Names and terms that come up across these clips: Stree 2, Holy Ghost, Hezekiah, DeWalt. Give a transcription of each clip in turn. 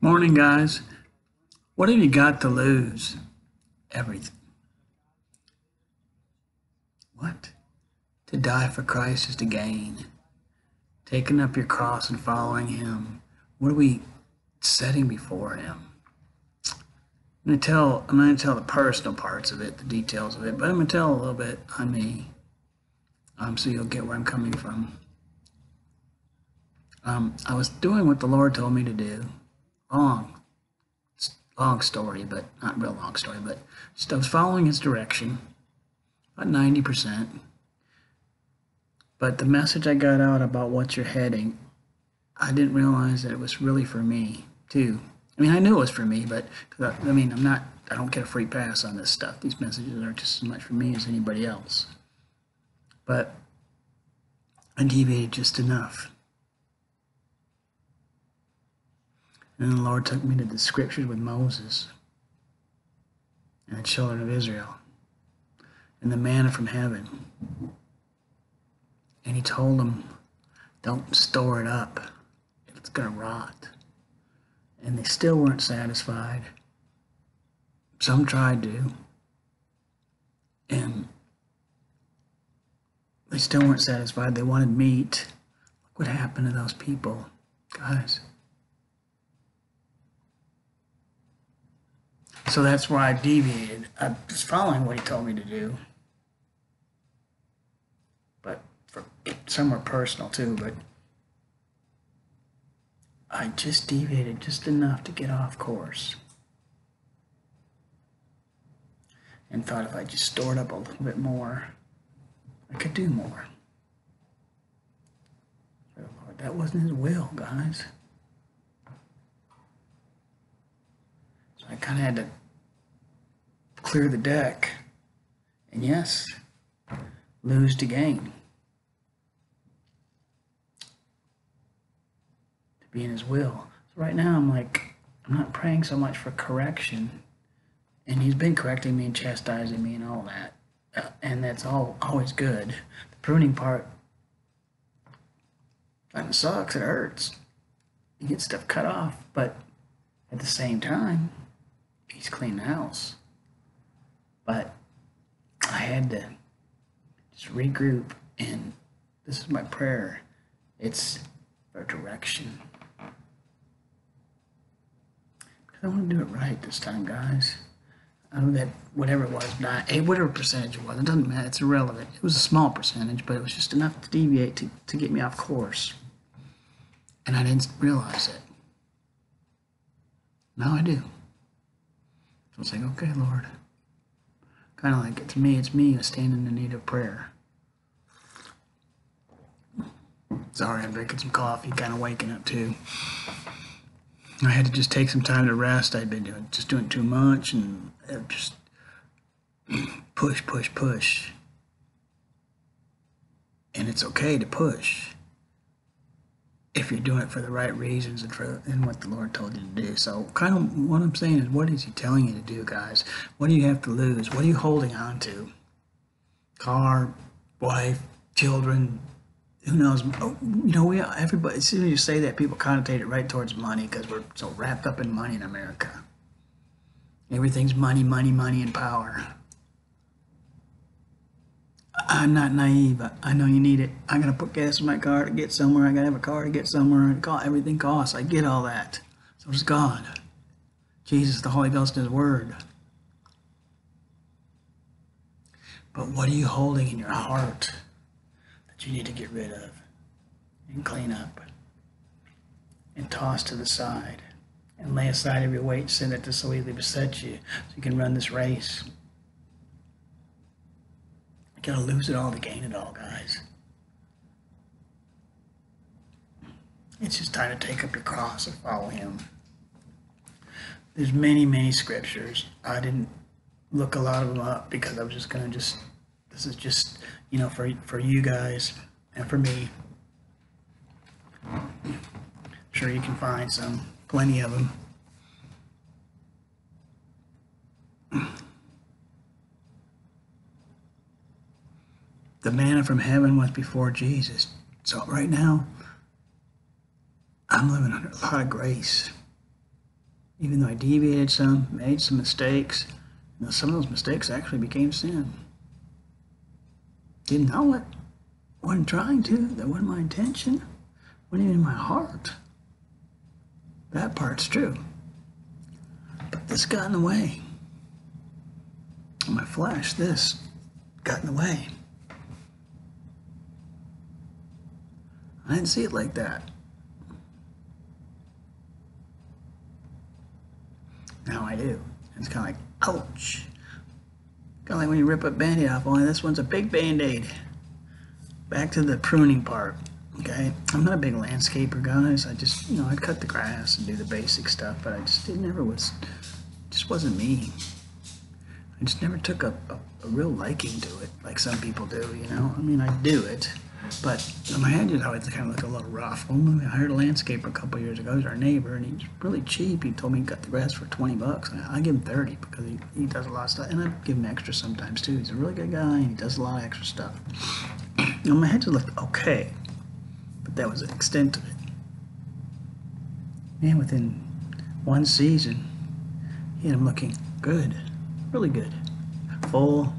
Morning, guys. What have you got to lose? Everything. What? To die for Christ is to gain. Taking up your cross and following him. What are we setting before him? I'm going to tell the personal parts of it, the details of it, but I'm going to tell a little bit on me, so you'll get where I'm coming from. I was doing what the Lord told me to do. Long story, but not real long story, but just I was following his direction, about 90%. But the message I got out about what you're heading, I didn't realize that it was really for me, too. I mean, I knew it was for me, but I don't get a free pass on this stuff. These messages are just as much for me as anybody else. But I deviated just enough. And the Lord took me to the scriptures with Moses and the children of Israel and the manna from heaven. And he told them, don't store it up. It's going to rot. And they still weren't satisfied. Some tried to. And they still weren't satisfied. They wanted meat. Look what happened to those people, guys. So that's why I deviated. I was following what he told me to do. But some were personal too, but I just deviated just enough to get off course. And thought if I just stored up a little bit more, I could do more. Oh, Lord, that wasn't his will, guys. So I kind of had to clear the deck, and yes, lose to gain. To be in his will. So right now I'm like, I'm not praying so much for correction, and he's been correcting me and chastising me and all that, and that's all always good. The pruning part, that sucks, it hurts. You get stuff cut off, but at the same time, he's cleaning the house. But I had to just regroup, and this is my prayer. It's for direction. I want to do it right this time, guys. I know that whatever it was, whatever percentage it was, it doesn't matter, it's irrelevant. It was a small percentage, but it was just enough to deviate to get me off course. And I didn't realize it. Now I do. So it's like, okay, Lord. Kind of like, it's me, I stand in the need of prayer. Sorry, I'm drinking some coffee, kind of waking up too. I had to just take some time to rest. I'd been doing too much and just push. And it's okay to push if you're doing it for the right reasons and what the Lord told you to do. So kind of what I'm saying is, what is he telling you to do, guys? What do you have to lose? What are you holding on to? Car, wife, children, who knows? Oh, you know, everybody, as soon as you say that, people connotate it right towards money because we're so wrapped up in money in America. Everything's money, money, money, and power. I'm not naive. I know you need it. I gotta put gas in my car to get somewhere. I gotta have a car to get somewhere. Everything costs. I get all that. So does God, Jesus, the Holy Ghost, and His Word. But what are you holding in your heart that you need to get rid of and clean up and toss to the side and lay aside every weight and sin that deceitfully besets you, so you can run this race? You gotta lose it all to gain it all, guys. It's just time to take up your cross and follow him. There's many, many scriptures. I didn't look a lot of them up because I was just gonna this is just, you know, for you guys and for me. I'm sure you can find plenty of them. The manna from heaven was before Jesus. So right now, I'm living under a lot of grace. Even though I deviated some, made some mistakes, you know, some of those mistakes actually became sin. Didn't know it. Wasn't trying to. That wasn't my intention. Wasn't even in my heart. That part's true. But this got in the way. In my flesh, this got in the way. I didn't see it like that. Now I do. It's kind of like, ouch. Kind of like when you rip a Band-Aid off, only this one's a big Band-Aid. Back to the pruning part, okay? I'm not a big landscaper, guys. I just, you know, I'd cut the grass and do the basic stuff, but I just, it never was, just wasn't me. I just never took a real liking to it, like some people do, you know? I mean, I do it, but in my head, it always kind of looked a little rough. Well, I hired a landscaper a couple years ago. He's our neighbor, and he's really cheap. He told me he cut the grass for 20 bucks. I give him 30 because he does a lot of stuff, and I give him extra sometimes, too. He's a really good guy, and he does a lot of extra stuff. You know, my head just looked okay, but that was the extent of it. Man, within one season, he had him looking good. Really good. Full,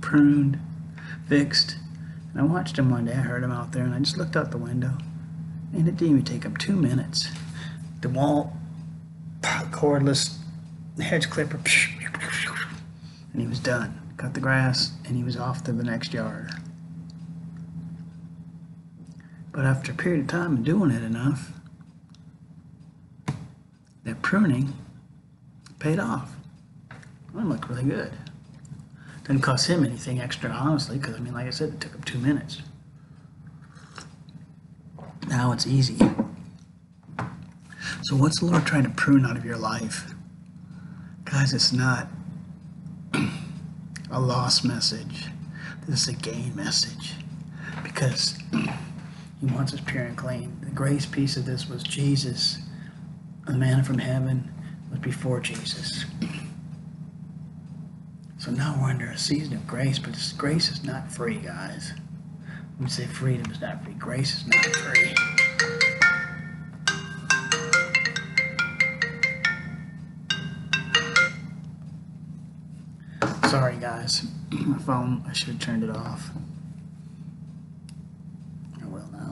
pruned, fixed. And I watched him one day. I heard him out there, and I just looked out the window. And it didn't even take him 2 minutes. DeWalt, cordless, hedge clipper. And he was done. Cut the grass, and he was off to the next yard. But after a period of time of doing it enough, that pruning paid off. Mine looked really good. Didn't cost him anything extra, honestly, because, I mean, like I said, it took him 2 minutes. Now it's easy. So what's the Lord trying to prune out of your life? Guys, it's not a lost message. This is a gain message, because He wants us pure and clean. The grace piece of this was Jesus. The manna from heaven was before Jesus. So now we're under a season of grace, but this grace is not free, guys. When we say freedom is not free, grace is not free. Sorry, guys. My phone, I should have turned it off. I will now.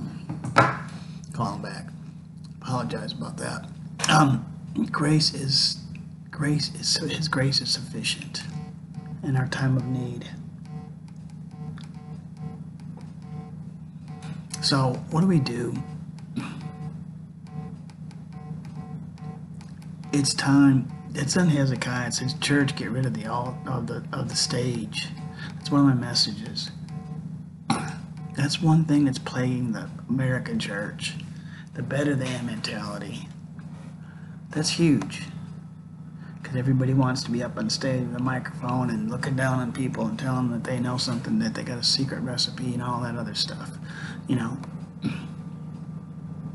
Call him back. Apologize about that. His grace is sufficient in our time of need. So what do? It's time. It's in Hezekiah. It says, "Church, get rid of the stage." That's one of my messages. That's one thing that's plaguing the American church: the better than mentality. That's huge. Because everybody wants to be up on stage with a microphone and looking down on people and telling them that they know something, that they got a secret recipe and all that other stuff. You know,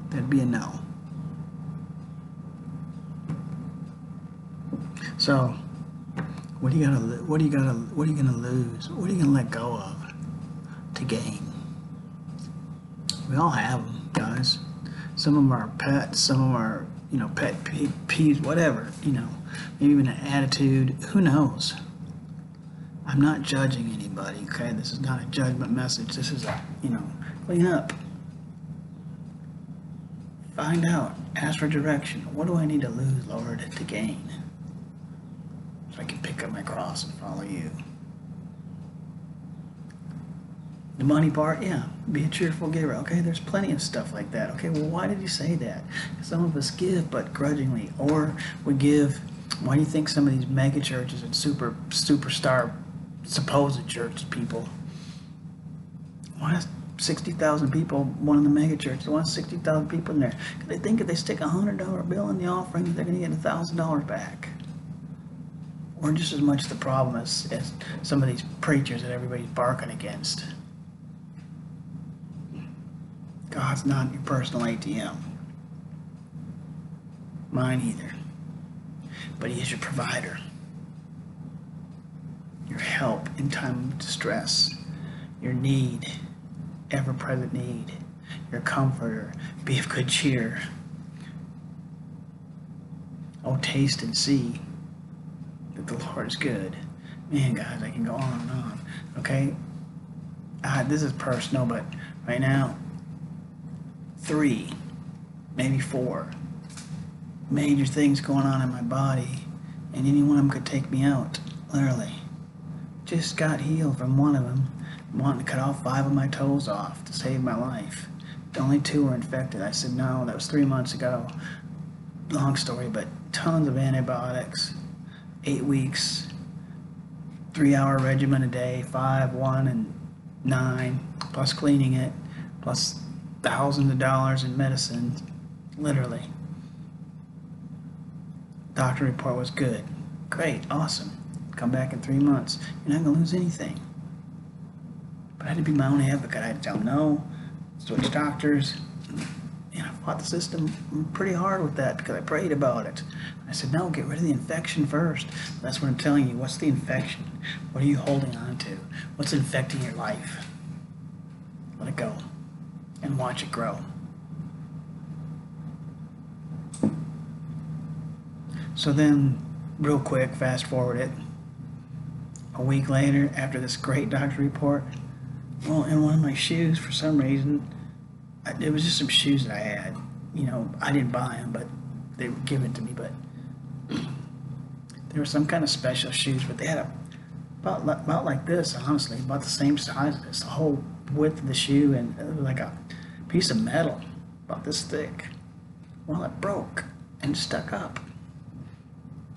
that'd be a no. So, what are you gonna lose? What are you gonna let go of to gain? We all have them, guys. Some of them are pets. Some of them are, you know, pet peeves, whatever, you know. Maybe even an attitude, who knows? I'm not judging anybody, okay? This is not a judgment message. This is a, you know, clean up. Find out, ask for direction. What do I need to lose, Lord, to gain? So I can pick up my cross and follow you. The money part, yeah, be a cheerful giver. Okay, there's plenty of stuff like that. Okay, well, why did you say that? Some of us give, but grudgingly, or we give. Why do you think some of these mega churches and superstar supposed church people, why is 60,000 people one of the mega churches? Why is 60,000 people in there? Because they think if they stick a $100 bill in the offering, they're going to get $1,000 back. We're just as much the problem as some of these preachers that everybody's barking against. God's not your personal ATM. Mine either. But He is your provider, your help in time of distress, your need, ever-present need, your comforter. Be of good cheer. Oh, taste and see that the Lord is good. Man, guys, I can go on and on. Okay? This is personal, but right now, 3, maybe 4 major things going on in my body, and any one of them could take me out, literally. Just got healed from one of them. I'm wanting to cut all 5 of my toes off to save my life. Only 2 were infected. I said, no, that was 3 months ago. Long story, but tons of antibiotics, 8 weeks, 3-hour regimen a day, 5, 1, and 9, plus cleaning it, plus thousands of dollars in medicine, literally. Doctor report was good. Great, awesome. Come back in 3 months. You're not gonna lose anything. But I had to be my own advocate. I had to tell them no, switch doctors. And I fought the system pretty hard with that because I prayed about it. I said, no, get rid of the infection first. That's what I'm telling you. What's the infection? What are you holding on to? What's infecting your life? Let it go and watch it grow. So then, real quick, fast forward it. A week later, after this great doctor report, well, in one of my shoes, for some reason, it was just some shoes that I had. You know, I didn't buy them, but they were given to me. But there were some kind of special shoes, but they had about like this, honestly, about the same size as this, the whole width of the shoe, and it was like a piece of metal about this thick. Well, it broke and stuck up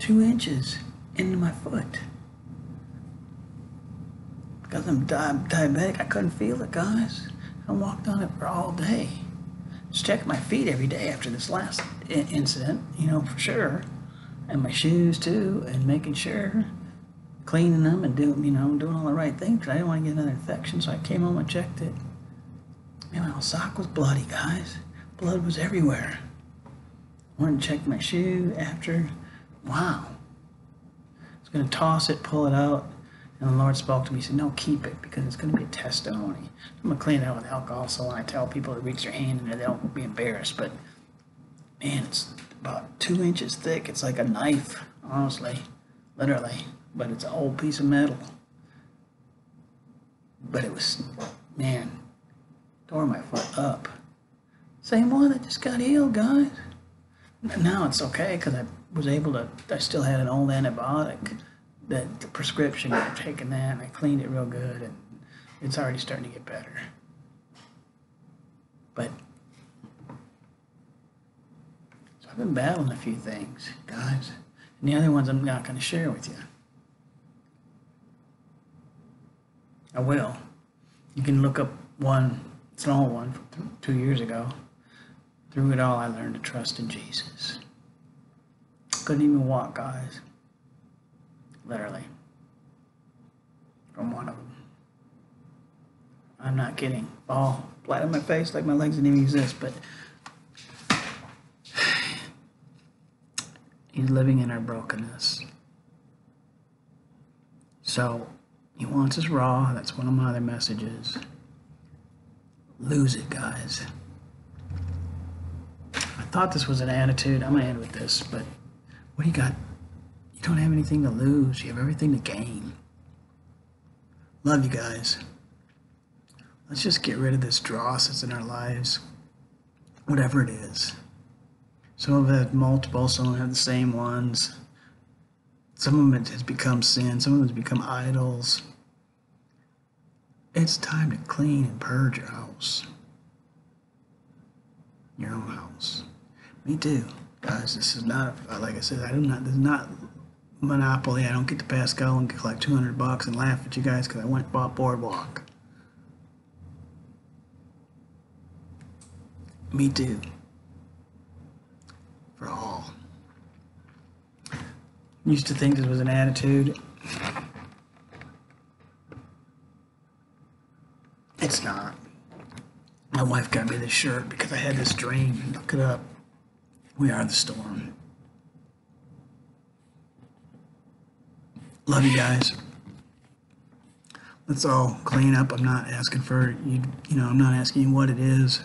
2 inches into my foot. Because I'm diabetic, I couldn't feel it, guys. I walked on it for all day. Just checked my feet every day after this last incident, you know, for sure. And my shoes, too, and making sure, cleaning them and doing, you know, doing all the right things. Because I didn't want to get another infection, so I came home and checked it. Man, my whole sock was bloody, guys. Blood was everywhere. I went and checked my shoe after. Wow. I was going to toss it, pull it out. And the Lord spoke to me. He said, no, keep it because it's going to be a testimony. I'm going to clean it out with alcohol. So when I tell people to reach their hand in there, they don't be embarrassed. But, man, it's about 2 inches thick. It's like a knife, honestly, literally. But it's an old piece of metal. But it was, man, tore my foot up. Same one that just got healed, guys. Now it's okay because I was able to, I still had an old antibiotic. That the prescription, I've taken that, and I cleaned it real good, and it's already starting to get better. But, so I've been battling a few things, guys. And the other ones I'm not going to share with you. I will. You can look up one, it's an old one, from 2 years ago. Through it all, I learned to trust in Jesus. Couldn't even walk, guys. Literally, from one of them. I'm not kidding. All flat on my face, like my legs didn't even exist, but He's living in our brokenness. So, He wants us raw. That's one of my other messages. Lose it, guys. I thought this was an attitude. I'm going to end with this, but what do you got? You don't have anything to lose. You have everything to gain. Love you guys. Let's just get rid of this dross that's in our lives, whatever it is. Some of them have multiple, some of them have the same ones. Some of them has become sin, some of them has become idols. It's time to clean and purge your house. Your own house. Me too. Guys, this is not, like I said, I do not, this is not Monopoly. I don't get to Pascal and collect $200 and laugh at you guys because I went and bought Boardwalk. Me too. For all. Used to think this was an attitude. It's not. My wife got me this shirt because I had this dream. Look it up. We are the storm. Love you guys. Let's all clean up. I'm not asking for you. You know, I'm not asking you what it is.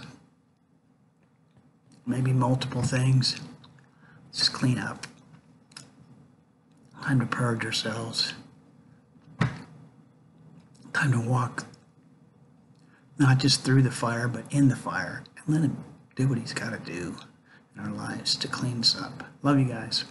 Maybe multiple things. Just clean up. Time to purge ourselves. Time to walk not just through the fire, but in the fire, and let him do what he's got to do in our lives to clean us up. Love you guys.